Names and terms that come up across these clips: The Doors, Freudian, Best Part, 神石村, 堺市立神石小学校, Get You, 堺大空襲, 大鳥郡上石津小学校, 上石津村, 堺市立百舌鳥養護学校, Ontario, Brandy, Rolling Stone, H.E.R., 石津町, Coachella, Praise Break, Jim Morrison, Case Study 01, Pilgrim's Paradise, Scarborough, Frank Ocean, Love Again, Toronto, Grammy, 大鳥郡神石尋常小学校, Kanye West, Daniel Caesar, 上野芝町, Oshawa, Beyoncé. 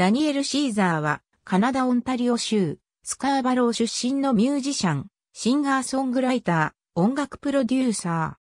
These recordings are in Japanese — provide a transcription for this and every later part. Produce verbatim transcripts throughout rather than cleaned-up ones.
ダニエル・シーザーは、カナダ・オンタリオ州、スカーバロー出身のミュージシャン、シンガーソングライター、音楽プロデューサ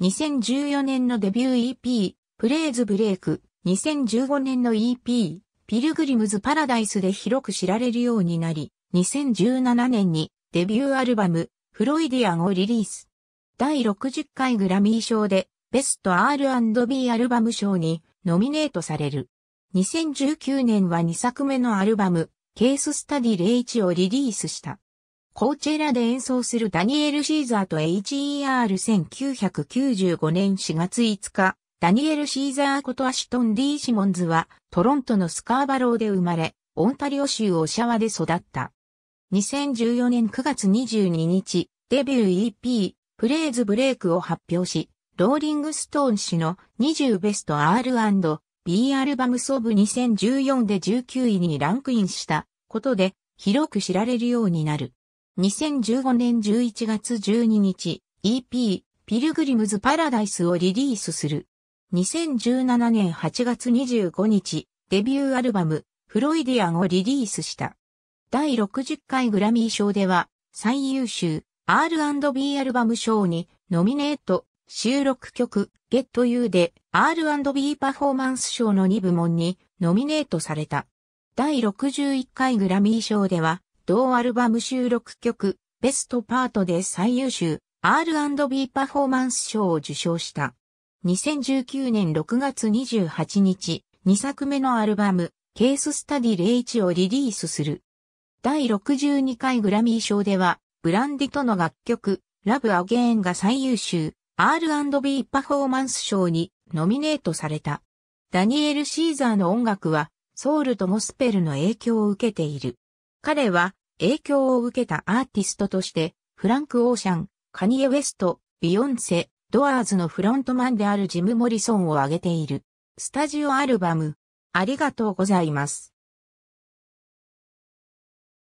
ー。にせんじゅうよねんのデビュー イーピー、Praise Break、にせんじゅうごねんの イーピー、ピルグリムズ・パラダイスで広く知られるようになり、にせんじゅうななねんにデビューアルバム、フロイディアンをリリース。だいろくじゅっかいグラミー賞で、ベスト アールアンドビー アルバム賞にノミネートされる。にせんじゅうきゅうねんはにさくめのアルバム、Case Study ゼロいちをリリースした。コーチェラで演奏するダニエル・シーザーと エイチイーアール せんきゅうひゃくきゅうじゅうごねんしがついつか、ダニエル・シーザーことアシュトン・D・シモンズは、トロントのスカーバローで生まれ、オンタリオ州オシャワで育った。にせんじゅうよねんくがつにじゅうににち、デビュー イーピー、Praise Breakを発表し、ローリングストーン誌のにじゅうベスト アールアンドビー アルバムソブにせんじゅうよんでじゅうきゅういにランクインしたことで広く知られるようになる。にせんじゅうごねんじゅういちがつじゅうににち イーピー ピルグリムズ・パラダイスをリリースする。にせんじゅうななねんはちがつにじゅうごにちデビューアルバムフロイディアンをリリースした。だいろくじゅっかいグラミー賞では最優秀 アールアンドビー アルバム賞にノミネート。収録曲 Get You で アールアンドビー パフォーマンス賞のに部門にノミネートされた。だいろくじゅういっかいグラミー賞では同アルバム収録曲 Best Part で最優秀 アールアンドビー パフォーマンス賞を受賞した。にせんじゅうきゅうねんろくがつにじゅうはちにちにさくめのアルバム Case Study ゼロいちをリリースする。だいろくじゅうにかいグラミー賞ではブランディとの楽曲 Love Again が最優秀。アールアンドビー パフォーマンス賞にノミネートされた。ダニエル・シーザーの音楽はソウルとゴスペルの影響を受けている。彼は影響を受けたアーティストとしてフランク・オーシャン、カニエ・ウェスト、ビヨンセ、ドアーズのフロントマンであるジム・モリソンを挙げている。スタジオアルバム、ありがとうございます。